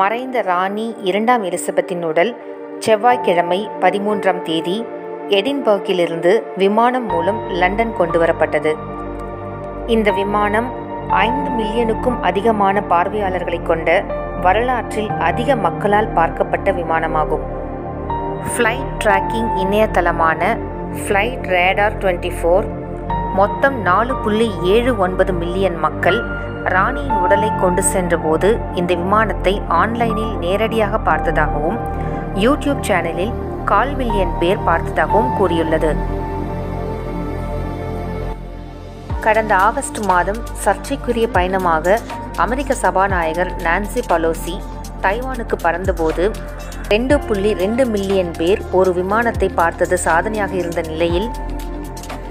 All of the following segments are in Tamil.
மறைந்த ராணி இரண்டாம் எலிசபெத்தின் உடல் செவ்வாய்க்கிழமை 13ஆம் தேதி எடின்பர்க்கிலிருந்து விமானம் மூலம் லண்டன் கொண்டு வரப்பட்டது. இந்த விமானம் 5 மில்லியனுக்கும் அதிகமான பார்வையாளர்களை கொண்ட வரலாற்றில் அதிக மக்களால் பார்க்கப்பட்ட விமானமாகும். ஃப்ளைட் ட்ராக்கிங் இணையதளமான ஃப்ளைட் ரேடார் 24 மொத்தம் 4.79 மில்லியன் மக்கள் ராணியின் உடலை கொண்டு சென்றபோது இந்த விமானத்தை ஆன்லைனில் நேரடியாக பார்த்ததாகவும் யூடியூப் சேனலில் 1/4 மில்லியன் பேர் பார்த்ததாகவும் கூறியுள்ளது. கடந்த ஆகஸ்ட் மாதம் சர்ச்சைக்குரிய பயணமாக அமெரிக்க சபாநாயகர் நான்சி பலோசி தைவானுக்கு பறந்தபோது 2.2 மில்லியன் பேர் ஒரு விமானத்தை பார்த்தது சாதனையாக இருந்த நிலையில்,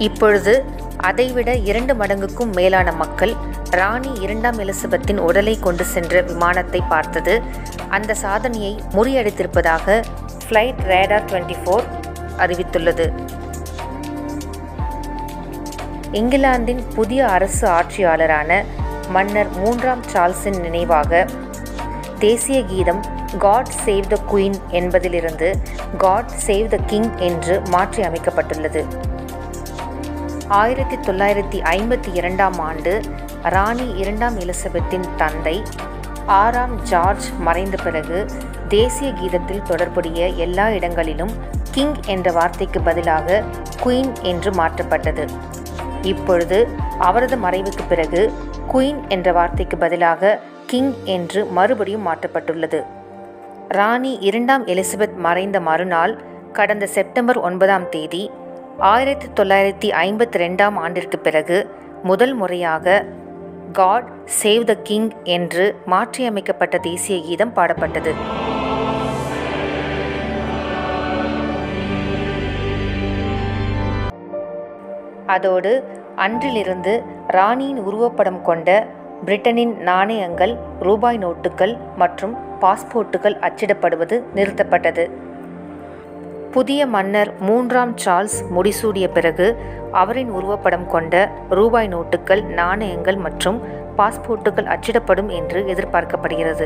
இப்பொழுது அதைவிட 2 மடங்குக்கும் மேலான மக்கள் ராணி இரண்டாம் எலிசபெத்தின் உடலை கொண்டு சென்ற விமானத்தை பார்த்தது அந்த சாதனையை முறியடித்திருப்பதாக ஃப்ளைட் ரேடார் 24 அறிவித்துள்ளது. இங்கிலாந்தின் புதிய அரசு ஆட்சியாளரான மன்னர் 3ஆம் சார்ல்ஸின் நினைவாக தேசிய கீதம் God Save the Queen என்பதிலிருந்து God Save the King என்று மாற்றி அமைக்கப்பட்டுள்ளது. 1952ஆம் ஆண்டு ராணி இரண்டாம் எலிசபெத்தின் தந்தை 6ஆம் ஜார்ஜ் மறைந்த பிறகு தேசிய கீதத்தில் தொடர்புடைய எல்லா இடங்களிலும் கிங் என்ற வார்த்தைக்கு பதிலாக குயின் என்று மாற்றப்பட்டது. இப்பொழுது அவரது மறைவுக்கு பிறகு குயின் என்ற வார்த்தைக்கு பதிலாக கிங் என்று மறுபடியும் மாற்றப்பட்டுள்ளது. ராணி இரண்டாம் எலிசபெத் மறைந்த மறுநாள் கடந்த செப்டம்பர் 9ஆம் தேதி 1952ஆம் ஆண்டிற்கு பிறகு முதல் முறையாக காட் சேவ் த கிங் என்று மாற்றியமைக்கப்பட்ட தேசிய கீதம் பாடப்பட்டது. அதோடு அன்றிலிருந்து ராணியின் உருவப்படம் கொண்ட பிரிட்டனின் நாணயங்கள், ரூபாய் நோட்டுகள் மற்றும் பாஸ்போர்ட்டுகள் அச்சிடப்படுவது நிறுத்தப்பட்டது. புதிய மன்னர் 3ஆம் சார்ல்ஸ் முடிசூடிய பிறகு அவரின் உருவப்படம் கொண்ட ரூபாய் நோட்டுகள், நாணயங்கள் மற்றும் பாஸ்போர்ட்டுகள் அச்சிடப்படும் என்று எதிர்பார்க்கப்படுகிறது.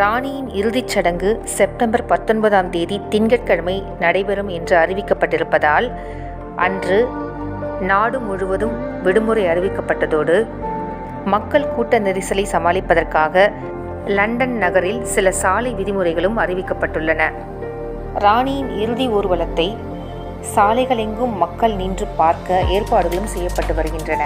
ராணியின் இறுதிச் சடங்கு செப்டம்பர் 19ஆம் தேதி திங்கட்கிழமை நடைபெறும் என்று அறிவிக்கப்பட்டிருப்பதால் அன்று நாடு முழுவதும் விடுமுறை அறிவிக்கப்பட்டதோடு மக்கள் கூட்ட நெரிசலை சமாளிப்பதற்காக லண்டன் நகரில் சில சாலை விதிமுறைகளும் அறிவிக்கப்பட்டுள்ளன. ராணியின் இறுதி ஊர்வலத்தை சாலைகளெங்கும் மக்கள் நின்று பார்க்க ஏற்பாடுகளும் செய்யப்பட்டு வருகின்றன.